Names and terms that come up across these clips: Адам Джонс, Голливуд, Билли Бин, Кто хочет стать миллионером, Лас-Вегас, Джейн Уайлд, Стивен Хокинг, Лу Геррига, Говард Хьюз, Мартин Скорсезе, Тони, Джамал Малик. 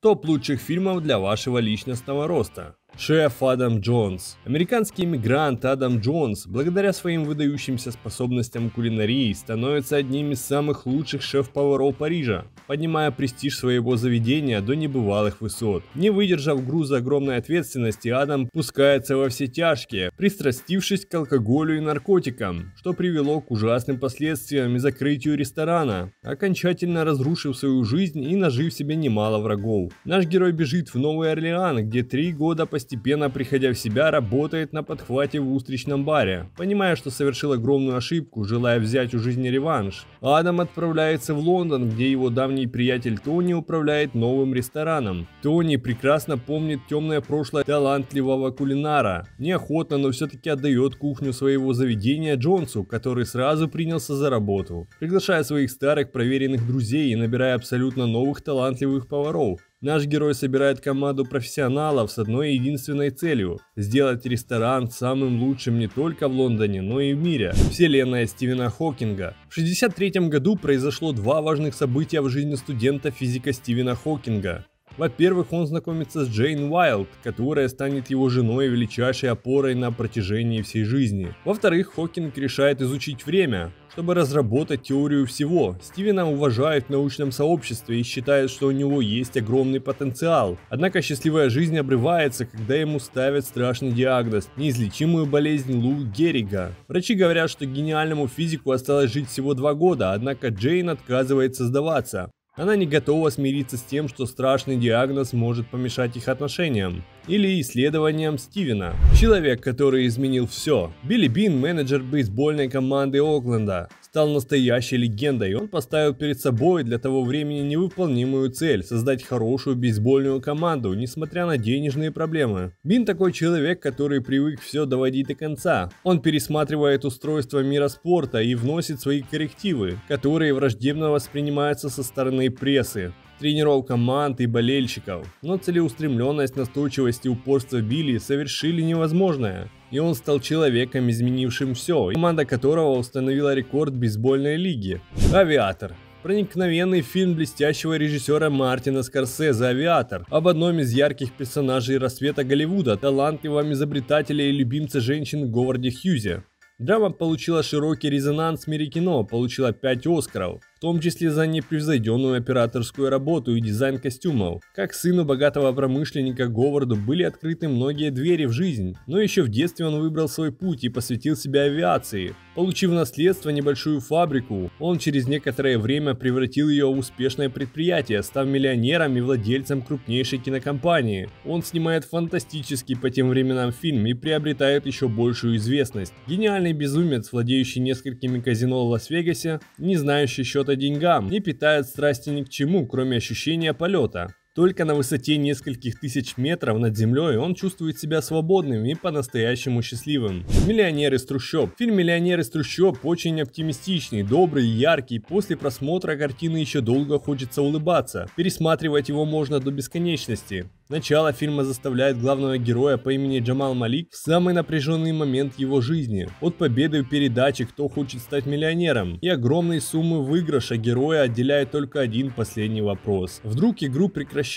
Топ лучших фильмов для вашего личностного роста. Шеф Адам Джонс. Американский иммигрант Адам Джонс, благодаря своим выдающимся способностям кулинарии, становится одним из самых лучших шеф-поваров Парижа, поднимая престиж своего заведения до небывалых высот. Не выдержав груза огромной ответственности, Адам пускается во все тяжкие, пристрастившись к алкоголю и наркотикам, что привело к ужасным последствиям и закрытию ресторана, окончательно разрушив свою жизнь и нажив себе немало врагов. Наш герой бежит в Новый Орлеан, где 3 года постепенно, приходя в себя, работает на подхвате в устричном баре. Понимая, что совершил огромную ошибку, желая взять у жизни реванш, Адам отправляется в Лондон, где его давний приятель Тони управляет новым рестораном. Тони прекрасно помнит темное прошлое талантливого кулинара. Неохотно, но все-таки отдает кухню своего заведения Джонсу, который сразу принялся за работу, приглашая своих старых проверенных друзей и набирая абсолютно новых талантливых поваров. Наш герой собирает команду профессионалов с одной единственной целью – сделать ресторан самым лучшим не только в Лондоне, но и в мире. Вселенная Стивена Хокинга. В 1963 году произошло 2 важных события в жизни студента физика Стивена Хокинга. Во-первых, он знакомится с Джейн Уайлд, которая станет его женой и величайшей опорой на протяжении всей жизни. Во-вторых, Хокинг решает изучить время, чтобы разработать теорию всего. Стивена уважают в научном сообществе и считают, что у него есть огромный потенциал. Однако счастливая жизнь обрывается, когда ему ставят страшный диагноз – неизлечимую болезнь Лу Геррига. Врачи говорят, что гениальному физику осталось жить всего 2 года, однако Джейн отказывается сдаваться. Она не готова смириться с тем, что страшный диагноз может помешать их отношениям или исследованиям Стивена. Человек, который изменил все. Билли Бин, менеджер бейсбольной команды Окленда, стал настоящей легендой. Он поставил перед собой для того времени невыполнимую цель – создать хорошую бейсбольную команду, несмотря на денежные проблемы. Бин такой человек, который привык все доводить до конца. Он пересматривает устройство мира спорта и вносит свои коррективы, которые враждебно воспринимаются со стороны прессы, тренеров команд и болельщиков. Но целеустремленность, настойчивость и упорство Билли совершили невозможное. И он стал человеком, изменившим все, команда которого установила рекорд бейсбольной лиги. Авиатор. Проникновенный фильм блестящего режиссера Мартина Скорсезе «Авиатор» об одном из ярких персонажей рассвета Голливуда, талантливом изобретателе и любимце женщин Говарде Хьюзе. Драма получила широкий резонанс в мире кино, получила 5 Оскаров, в том числе за непревзойденную операторскую работу и дизайн костюмов. Как сыну богатого промышленника Говарду были открыты многие двери в жизнь, но еще в детстве он выбрал свой путь и посвятил себя авиации. Получив в наследство небольшую фабрику, он через некоторое время превратил ее в успешное предприятие, став миллионером и владельцем крупнейшей кинокомпании. Он снимает фантастический по тем временам фильм и приобретает еще большую известность. Гениальный безумец, владеющий несколькими казино в Лас-Вегасе, не знающий счета деньгам, не питает страсти ни к чему, кроме ощущения полета. Только на высоте нескольких тысяч метров над землей он чувствует себя свободным и по-настоящему счастливым. Миллионер из трущоб. Фильм «Миллионер из трущоб» очень оптимистичный, добрый и яркий. После просмотра картины еще долго хочется улыбаться. Пересматривать его можно до бесконечности. Начало фильма заставляет главного героя по имени Джамал Малик в самый напряженный момент его жизни. От победы в передаче «Кто хочет стать миллионером» и огромной суммы выигрыша героя отделяет только один последний вопрос. Вдруг игру прекращают,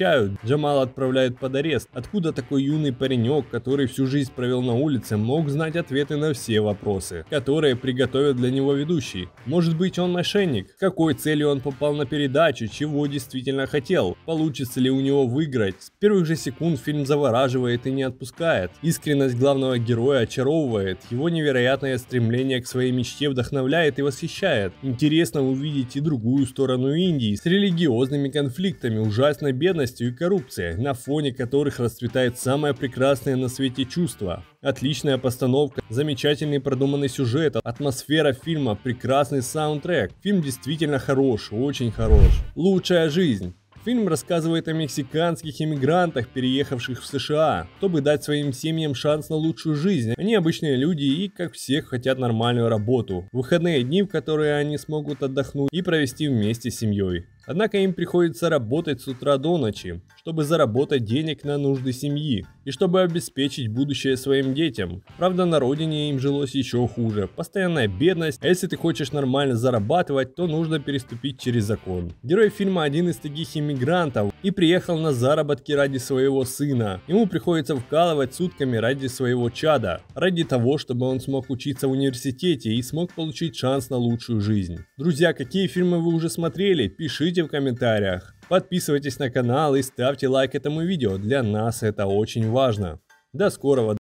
Джамала отправляют под арест. Откуда такой юный паренек, который всю жизнь провел на улице, мог знать ответы на все вопросы, которые приготовят для него ведущий? Может быть, он мошенник? С какой целью он попал на передачу? Чего действительно хотел? Получится ли у него выиграть? С первых же секунд фильм завораживает и не отпускает. Искренность главного героя очаровывает, его невероятное стремление к своей мечте вдохновляет и восхищает. Интересно увидеть и другую сторону Индии с религиозными конфликтами, ужасной бедностью и коррупцией, на фоне которых расцветает самое прекрасное на свете чувство. Отличная постановка, замечательный продуманный сюжет, атмосфера фильма, прекрасный саундтрек. Фильм действительно хорош, очень хорош. Лучшая жизнь. Фильм рассказывает о мексиканских иммигрантах, переехавших в США, чтобы дать своим семьям шанс на лучшую жизнь. Они обычные люди и, как всех, хотят нормальную работу, выходные дни, в которые они смогут отдохнуть и провести вместе с семьей. Однако им приходится работать с утра до ночи, чтобы заработать денег на нужды семьи и чтобы обеспечить будущее своим детям. Правда, на родине им жилось еще хуже. Постоянная бедность, а если ты хочешь нормально зарабатывать, то нужно переступить через закон. Герой фильма один из таких иммигрантов и приехал на заработки ради своего сына. Ему приходится вкалывать сутками ради своего чада, ради того, чтобы он смог учиться в университете и смог получить шанс на лучшую жизнь. Друзья, какие фильмы вы уже смотрели? Пишите в комментариях. Подписывайтесь на канал и ставьте лайк этому видео, для нас это очень важно. До скорого!